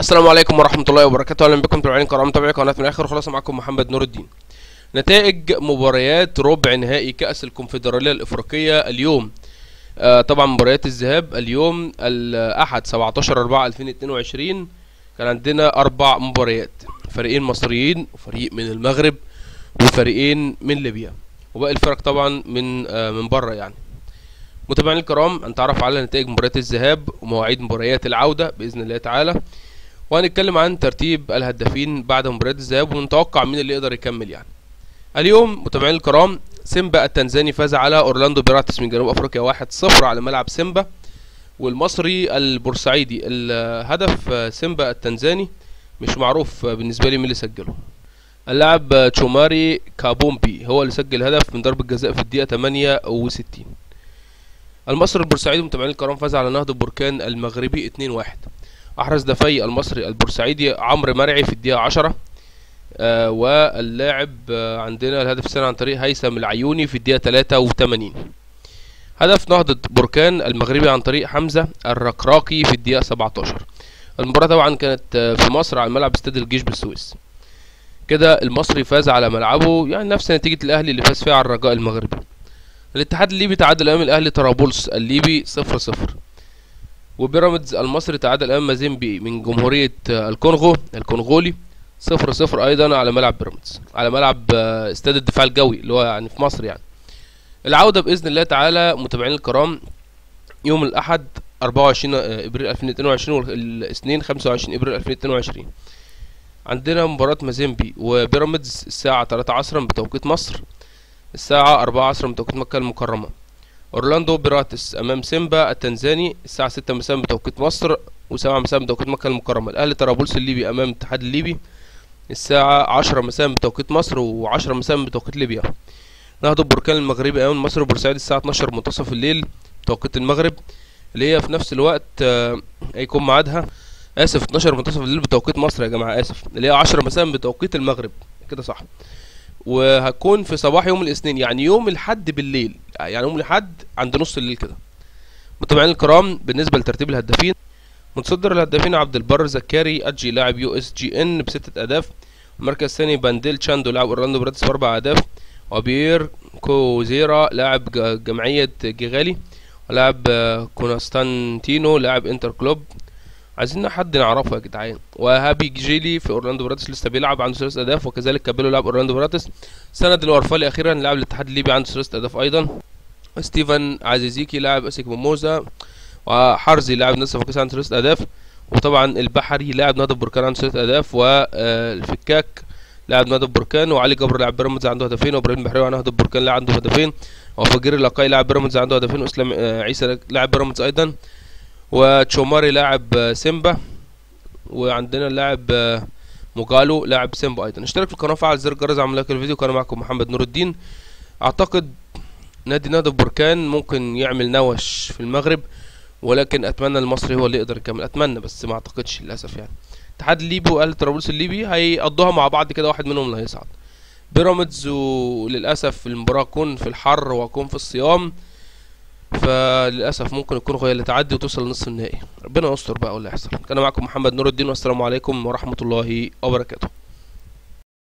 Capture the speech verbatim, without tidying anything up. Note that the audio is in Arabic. السلام عليكم ورحمة الله وبركاته. أهلا بكم متابعين كرام متابعي قناة من الآخر. خلاص معكم محمد نور الدين. نتائج مباريات ربع نهائي كأس الكونفدرالية الإفريقية اليوم. آه طبعا مباريات الذهاب اليوم الأحد سبعتاشر أربعة ألفين واتنين وعشرين كان عندنا أربع مباريات، فريقين مصريين وفريق من المغرب وفريقين من ليبيا، وباقي الفرق طبعا من آه من بره. يعني متابعين الكرام هنتعرف على نتائج مباريات الذهاب ومواعيد مباريات العودة بإذن الله تعالى، وهنتكلم عن ترتيب الهدافين بعد مباريات الذهاب ونتوقع مين اللي يقدر يكمل. يعني اليوم متابعين الكرام سيمبا التنزاني فاز على اورلاندو بيراتس من جنوب افريقيا واحد صفر على ملعب سيمبا، والمصري البورسعيدي الهدف سيمبا التنزاني مش معروف بالنسبه لي مين اللي سجله. اللاعب تشوماري كابومبي هو اللي سجل هدف من ضربه جزاء في الدقيقه تمانية وستين. المصري البورسعيدي متابعين الكرام فاز على نهضة بركان المغربي اتنين واحد. احرز دفاع المصري البورسعيدي عمرو مرعي في الدقيقه عشرة، آه واللاعب آه عندنا الهدف سنة عن طريق هيثم العيوني في الدقيقه تلاتة وتمانين. هدف نهضة بركان المغربي عن طريق حمزة الرقراقي في الدقيقه سبعتاشر. المباراه طبعا كانت آه في مصر على ملعب استاد الجيش بالسويس. كده المصري فاز على ملعبه، يعني نفس نتيجه الاهلي اللي فاز فيها على الرجاء المغربي. الاتحاد الليبي تعادل امام الاهلي طرابلس الليبي صفر صفر، وبيراميدز المصري تعادل امام مازيمبي من جمهوريه آه الكونغو الكونغولي صفر صفر ايضا على ملعب بيراميدز، على ملعب استاد الدفاع الجوي اللي هو يعني في مصر. يعني العوده باذن الله تعالى متابعين الكرام يوم الاحد أربعة وعشرين ابريل ألفين واتنين وعشرين والاثنين خمسة وعشرين ابريل ألفين واتنين وعشرين عندنا مباراه مازيمبي وبيراميدز الساعه تلاتة عصرا بتوقيت مصر، الساعه أربعة عصرا بتوقيت مكه المكرمه. اورلاندو بيراتس امام سيمبا التنزاني الساعه ستة مساء بتوقيت مصر وسبعة مساء بتوقيت مكه المكرمه. الاهلي طرابلس الليبي امام الاتحاد الليبي الساعة عشرة مساء بتوقيت مصر وعشرة مساء بتوقيت ليبيا. نهضة بركان المغربي أمام المصري البورسعيدي الساعة اتناشر منتصف الليل بتوقيت المغرب، اللي هي في نفس الوقت هيكون ميعادها آسف اتناشر منتصف الليل بتوقيت مصر يا جماعة، آسف، اللي هي عشرة مساء بتوقيت المغرب كده صح. وهتكون في صباح يوم الاثنين، يعني يوم الأحد بالليل، يعني يوم الأحد عند نص الليل كده. متابعين الكرام بالنسبة لترتيب الهدافين، متصدر الهدافين عبد البر زكاري أجي لاعب يو اس جي ان بستة أهداف، المركز الثاني بانديل تشاندو لاعب اورلاندو بيراتس بأربع أهداف، وبير كوزيرا لاعب جمعية جيغالي، ولاعب كونستانتينو لاعب انتر كلوب، عايزين حد نعرفه يا جدعان. وهابي جيلي في اورلاندو بيراتس لسه بيلعب عنده ثلاث أهداف، وكذلك كابيلو لاعب اورلاندو بيراتس. سند الورفالي أخيرا لاعب الاتحاد الليبي عنده ثلاث أهداف أيضا. ستيفن عزيزيكي لاعب اسيكو موزا، وحرزي لاعب نصف كاس عنده ثلاث اهداف، وطبعا البحري لاعب نهضة بركان عنده ثلاث اهداف، والفكاك لاعب نهضة بركان، وعلي جبر لاعب بيراميدز عنده هدفين، وابراهيم البحري لاعب نهضة بركان لاعب عنده هدفين، وفجير اللقاي لاعب بيراميدز عنده هدفين، واسلام عيسى لاعب بيراميدز ايضا، وتشوماري لاعب سيمبا، وعندنا اللاعب موجالو لاعب سيمبا ايضا. اشترك في القناه وفعل زر الجرس على لايك الفيديو. كان معكم محمد نور الدين. اعتقد نادي نهضة بركان ممكن يعمل نوش في المغرب، ولكن اتمنى المصري هو اللي يقدر يكمل، اتمنى بس ما اعتقدش للاسف. يعني الاتحاد الليبي واهلي طرابلس الليبي هيقضوها مع بعض كده، واحد منهم اللي هيصعد. بيراميدز وللاسف المباراه تكون في الحر وهكون في الصيام، فللاسف ممكن يكون هي اللي تعدي وتوصل لنصف النهائي. ربنا يستر بقى واللي يحصل. كان معكم محمد نور الدين والسلام عليكم ورحمه الله وبركاته.